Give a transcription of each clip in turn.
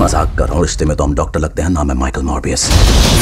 मजाक कर रहा हूँ, रिश्ते में तो हम डॉक्टर लगते हैं। नाम है Michael Morbius.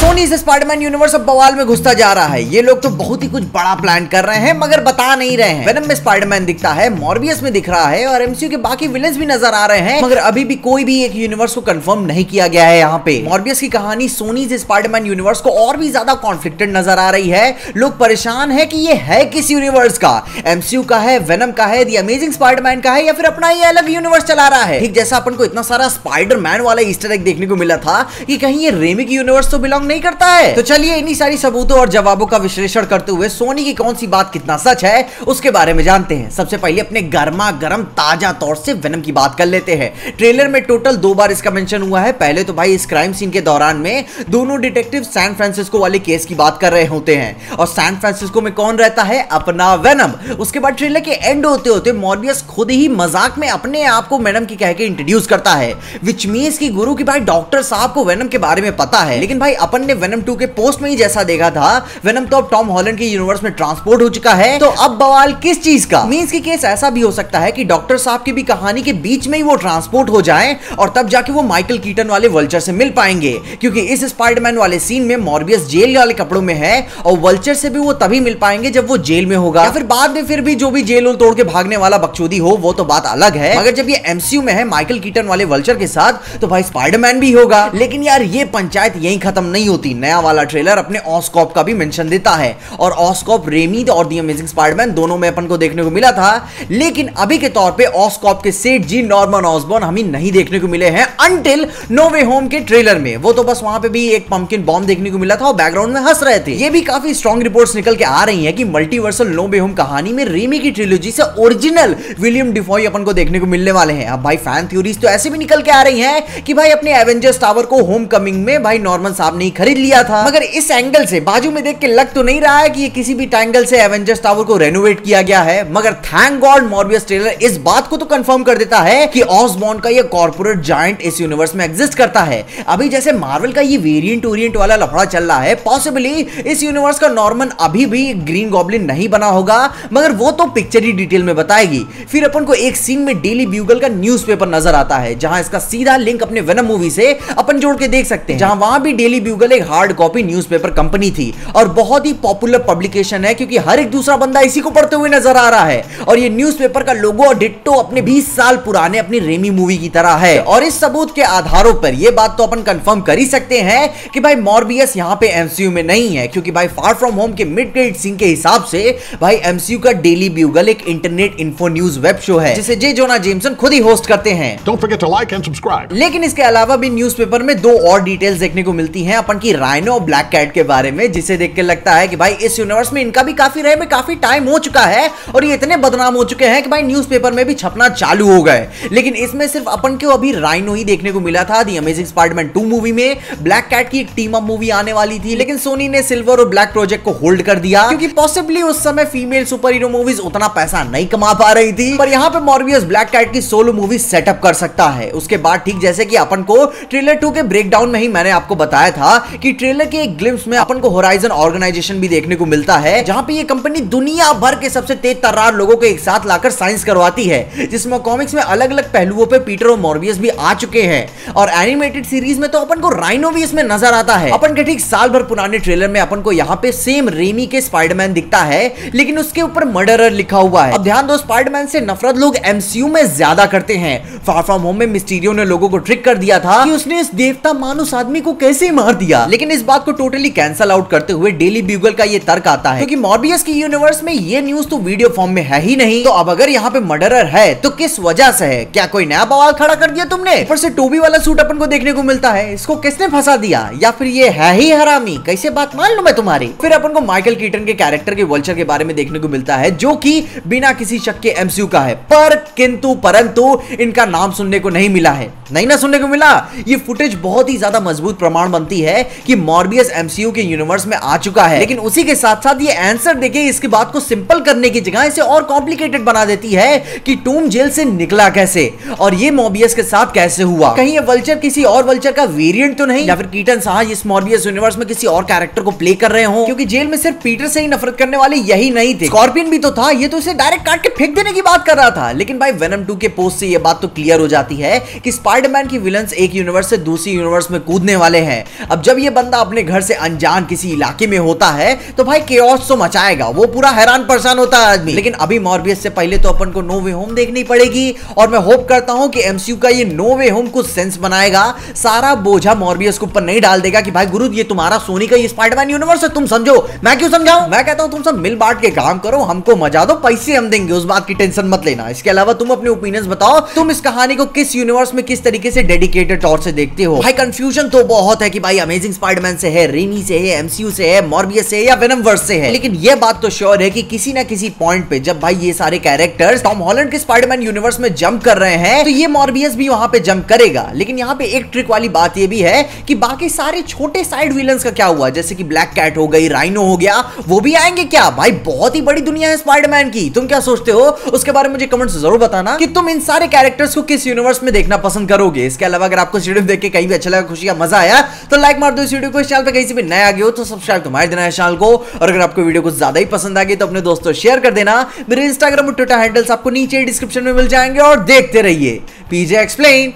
Sony's Spiderman universe अब बवाल में घुसता जा रहा है। ये लोग तो बहुत ही कुछ बड़ा प्लान कर रहे हैं मगर बता नहीं रहे हैं। वेनम में स्पाइडरमैन दिखता है, मॉर्बियस में दिख रहा है और एमसीयू के बाकी विलेंस भी नजर आ रहे हैं, मगर अभी भी कोई भी एक यूनिवर्स को कंफर्म नहीं किया गया है। यहाँ पे मॉर्बियस की कहानी सोनीज स्पाइडरमैन यूनिवर्स को और भी ज्यादा कॉन्फ्लिक्टेड नजर आ रही है। लोग परेशान है कि ये है किस यूनिवर्स का, एमसीयू का है, वेनम का है, द अमेजिंग स्पाइडरमैन का है या फिर अपना ये अलग यूनिवर्स चला रहा है। ठीक जैसा अपन को इतना सारा स्पाइडरमैन वाला ईस्टर एग देखने को मिला था कि कहीं ये रेमी की यूनिवर्स तो बिलोंग नहीं करता है। तो चलिए इन्हीं सारी सबूतों और जवाबों का विश्लेषण करते हुए सोनी की कौन सी बात कितना सच है उसके बारे में जानते हैं। सबसे पहले अपने गर्मा गर्म ताजा तौर से वेनम की बात कर लेते हैं। ट्रेलर में टोटल 2 बार इसका मेंशन हुआ है। पहले तो भाई इस क्राइम सीन के दौरान में दोनों डिटेक्टिव सैन फ्रांसिस्को वाले केस की बात कर रहे होते हैं और सैन फ्रांसिस्को में कौन रहता है, अपना वेनम। उसके बाद ट्रेलर के एंड होते होते मॉर्बियस खुद ही मजाक में अपने आप को वेनम की कह के इंट्रोड्यूस करता है, व्हिच मींस कि गुरु की भाई डॉक्टर साहब को वेनम के बारे में पता है। लेकिन भाई अपन ने वेनम 2 के पोस्ट में ही जैसा देखा था, वेनम तो अब टॉम हॉलैंड के यूनिवर्स में ट्रांसपोर्ट हो चुका है। तो अब बवाल किस चीज का, मींस कि केस ऐसा भी हो सकता है कि डॉक्टर साहब की भी कहानी के बीच में ही वो ट्रांसपोर्ट हो जाए और तब जाके वो माइकल कीटन वाले वल्चर से मिल पाएंगे, क्योंकि इस स्पाइडरमैन वाले सीन में मॉर्बियस जेल वाले कपड़ों में है और वल्चर से भी वो तभी मिल पाएंगे जब वो जेल में होगा, या फिर बाद में फिर भी जो भी जेल तोड़ के भागने वाला बकचोदी हो वो तो बात अलग है। मगर जब ये एमसीयू में है माइकल कीटन वाले वल्चर के साथ तो भाई स्पाइडरमैन भी होगा। लेकिन यार ये पंचायत यहीं खत्म नहीं होती। नया वाला ट्रेलर अपने ऑस्कॉप का भी मेंशन देता है और ऑस्कॉप रेमी और द अमेजिंग स्पाइडरमैन दोनों में अपन को देखने को मिला था, लेकिन अभी के तौर पे ऑस्कॉप के सेठ जी नॉर्मन ऑसबॉर्न हमें नहीं देखने को मिले हैं अनटिल नो वे होम के ट्रेलर में। वो तो बस वहां पे भी एक पंपकिन बॉम्ब देखने को मिला था और बैकग्राउंड में हंस रहे थे। ये भी काफी स्ट्रॉन्ग रिपोर्ट्स निकल के आ रही है कि मल्टीवर्सल नो वे होम कहानी में रेमी की ट्रिलॉजी से ओरिजिनल विलियम डिफॉय अपन को देखने को मिलने वाले हैं। अब भाई फैन थ्योरीज तो ऐसे भी निकल के आ रही हैं कि भाई अपने एवेंजर्स टावर को होमकमिंग में भाई नॉर्मन साहब ने खरीद लिया था, मगर इस एंगल से बाजू में देख के लग तो नहीं रहा है कि ये किसी भी एंगल से एवेंजर्स टावर को रेनोवेट किया गया है। मगर थैंक गॉड मॉर्बियस ट्रेलर इस बात को तो कंफर्म कर देता है कि ऑसबॉर्न का ये कॉर्पोरेट जायंट इस यूनिवर्स में एग्जिस्ट करता है। अभी जैसे मार्वल का ये वेरिएंट ओरिएंट वाला लफड़ा चल रहा है, पॉसिबली इस यूनिवर्स का नॉर्मन अभी भी ग्रीन गॉब्लिन नहीं बना होगा, मगर वो तो पिक्चर ही डिटेल में बताएगी। फिर अपन को एक सीन में डेली ब्यूगल का न्यूज़पेपर नजर आता है जहां इसका सीधा लिंक अपने वेनम मूवी से अपन जोड़ के देख सकते हैं, जहां वहां भी डेली ब्यूगल एक हार्ड कॉपी न्यूज़पेपर कंपनी थी और बहुत ही पॉपुलर पब्लिकेशन है क्योंकि हर एक दूसरा बंदा इसी को पढ़ते हुए नजर आ रहा है। और ये न्यूज़पेपर का लोगो डिट्टो अपने 20 साल पुराने अपनी रेमी मूवी की तरह है। और इस सबूत के आधारों पर यह बात तो अपन कंफर्म कर ही सकते हैं कि भाई मॉर्बियस यहां पे एमसीयू में नहीं है, क्योंकि भाई फार फ्रॉम होम के मिड क्रेडिट सीन के हिसाब से भाई एमसीयू का डेली ब्यूगल एक internet info news web show है जिसे जे जोना जेमसन खुद ही होस्ट करते हैं। Don't forget to like and subscribe. लेकिन इसके अलावा भी न्यूज़पेपर में 2 और डिटेल्स देखने को मिलती हैं अपन की राइनो और ब्लैक कैट के बारे में, जिसे देख के लगता है कि भाई इस यूनिवर्स में इनका भी काफी टाइम हो चुका है और ये इतने बदनाम हो चुके हैं कि भाई न्यूज़पेपर में भी छपना चालू हो गए। लेकिन इसमें सिर्फ अपन को अभी राइनो ही देखने को मिला था द अमेजिंग स्पाइडरमैन 2 मूवी में। ब्लैक कैट की एक टीम अप मूवी आने वाली थी लेकिन सोनी ने सिल्वर और ब्लैक प्रोजेक्ट को होल्ड कर दिया क्योंकि पॉसिबली उस समय फीमेल सुपर हीरो मूवीज उतना पैसा नहीं कमा पा रही थी। पर यहाँ पे मॉर्बियस ब्लैक कैट की सोलो मूवी सेटअप कर सकता है। उसके बाद ठीक जैसे कि अपन को ट्रेलर 2 के ब्रेकडाउन में ही मैंने आपको बताया था कि ट्रेलर के एक ग्लिम्स में अपन को होराइजन ऑर्गेनाइजेशन भी देखने को मिलता है, जहां पे ये कंपनी दुनिया भर के सबसे तेज तर्रार लोगों को एक साथ लाकर साइंस करवाती है, जिसमें कॉमिक्स में अलग अलग पहलुओं पे पीटर और मॉर्बियस भी आ चुके हैं। और एनिमेटेड सीरीज में तो अपन को राइनो भी इसमें नजर आता है। अपन के ठीक साल भर पुराने ट्रेलर में अपन को यहाँ पे सेम रेमी के स्पाइडरमैन दिखता है लेकिन उसके ऊपर मर्डरर लिखा हुआ है। अब ध्यान दो, स्पाइडरमैन से नफरत लोग एमसीयू में ज्यादा करते हैं। फार फ्रॉम होम में मिस्टीरियो ने लोगों को ट्रिक कर दिया था कि उसने इस देवता मानुस आदमी को कैसे मार दिया, लेकिन इस बात को टोटली कैंसल आउट करते हुए डेली ब्यूगल का ये तर्क आता है क्योंकि मॉर्बियस की यूनिवर्स में ये न्यूज तो वीडियो फॉर्म में है ही नहीं। तो अब अगर यहाँ पे मर्डरर है तो किस वजह से है, क्या कोई नया बवाल खड़ा कर दिया तुमने? ऊपर से टोबी वाला सूट अपन को देखने को मिलता है, इसको किसने फंसा दिया या फिर ये है ही हरामी, कैसे बात मान लू मैं तुम्हारी। फिर अपन को माइकल कीटन के कैरेक्टर के वल्चर के बारे में देखने को मिलता है जो कि बिना किसी शक के एमसीयू का है, पर किंतु परंतु इनका नाम सुनने को नहीं मिला है। नहीं ना सुनने को मिला। ये फुटेज बहुत ही ज्यादा मजबूत प्रमाण बनती है कि मॉर्बियस एमसीयू के यूनिवर्स में आ चुका है। लेकिन उसी के साथ साथ ये आंसर देके इसकी बात को सिंपल करने की जगह इसे और कॉम्प्लिकेटेड बना देती है कि टूम जेल से निकला कैसे और ये मॉर्बियस के साथ कैसे हुआ। कहीं ये वल्चर किसी और वल्चर का वेरिएंट तो नहीं, या फिर कीटन साहब इस मॉर्बियस यूनिवर्स में किसी और कैरेक्टर को प्ले कर रहे हो, क्योंकि जेल में सिर्फ पीटर से ही नफरत करने वाले यही नहीं थे, स्कॉर्पियन भी तो था। ये तो इसे डायरेक्ट काट के फेंक देने की बात कर रहा था। लेकिन भाई वेनम 2 के पोस्ट से ये बात तो क्लियर हो जाती है कि स्पाइडरमैन स्पाइडरमैन के विलन्स एक यूनिवर्स से दूसरी यूनिवर्स में कूदने वाले हैं। अब जब ये बंदा अपने घर से अनजान किसी इलाके में होता है तो भाई केओस तो मचाएगा, वो पूरा हैरान परेशान होता है आदमी। लेकिन अभी मॉर्बियस से पहले तो अपन को नो वे होम देखनी पड़ेगी और मैं होप करता हूं कि एमसीयू का ये नो वे होम कुछ सेंस बनाएगा, सारा बोझा मॉर्बियस के ऊपर नहीं डाल देगा कि भाई गुरु ये तुम्हारा सोनी का ये स्पाइडरमैन यूनिवर्स है, तुम समझो। मैं क्यों समझाऊं, मैं कहता हूं तुम सब मिल बांट के काम करो, हमको मजा दो, पैसे हम देंगे, उस बात की टेंशन मत लेना। इसके अलावा तुम अपने ओपिनियंस बताओ, तुम इस कहानी को किस यूनिवर्स में किस तरीके से डेडिकेटेड तौर से देखते हो। भाई कंफ्यूजन तो बहुत है कि भाई अमेजिंग स्पाइडरमैन से है, रेमी से है, एमसीयू से है, मॉर्बियस से है या वेनमवर्स से है, लेकिन यह बात तो श्योर है कि किसी ना किसी पॉइंट पे जब भाई ये सारे कैरेक्टर्स टॉम हॉलैंड के स्पाइडरमैन यूनिवर्स में जंप कर रहे हैं तो ये मॉर्बियस भी वहां पे जंप करेगा। लेकिन यहाँ पे एक ट्रिक वाली बात ये भी है कि बाकी सारे छोटे साइड विलन्स का क्या हुआ, जैसे कि ब्लैक कैट हो गई, राइनो हो गया, वो भी आएंगे क्या? भाई बहुत ही बड़ी दुनिया है स्पाइडरमैन की, तुम क्या सोचते हो उसके बारे में मुझे कमेंट्स जरूर बताना कि तुम इन सारे कैरेक्टर्स को किस यूनिवर्स में देखना पसंद करोगे। इसके अलावा अगर आपको वीडियो देख के कहीं भी अच्छा लगा, खुशी या मजा आया तो लाइक मार दो इस वीडियो को, इस चैनल पे कहीं से भी नया आ गए हो तो सब्सक्राइब तो मार देना इस चैनल को, और अगर आपको वीडियो कुछ ज्यादा ही पसंद आ गई तो अपने दोस्तों शेयर कर देना। मेरे इंस्टाग्राम और ट्विटर हैंडल्स आपको नीचे डिस्क्रिप्शन में मिल जाएंगे और देखते रहिए पीजे एक्सप्लेन।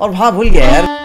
और वहां भूल गया यार।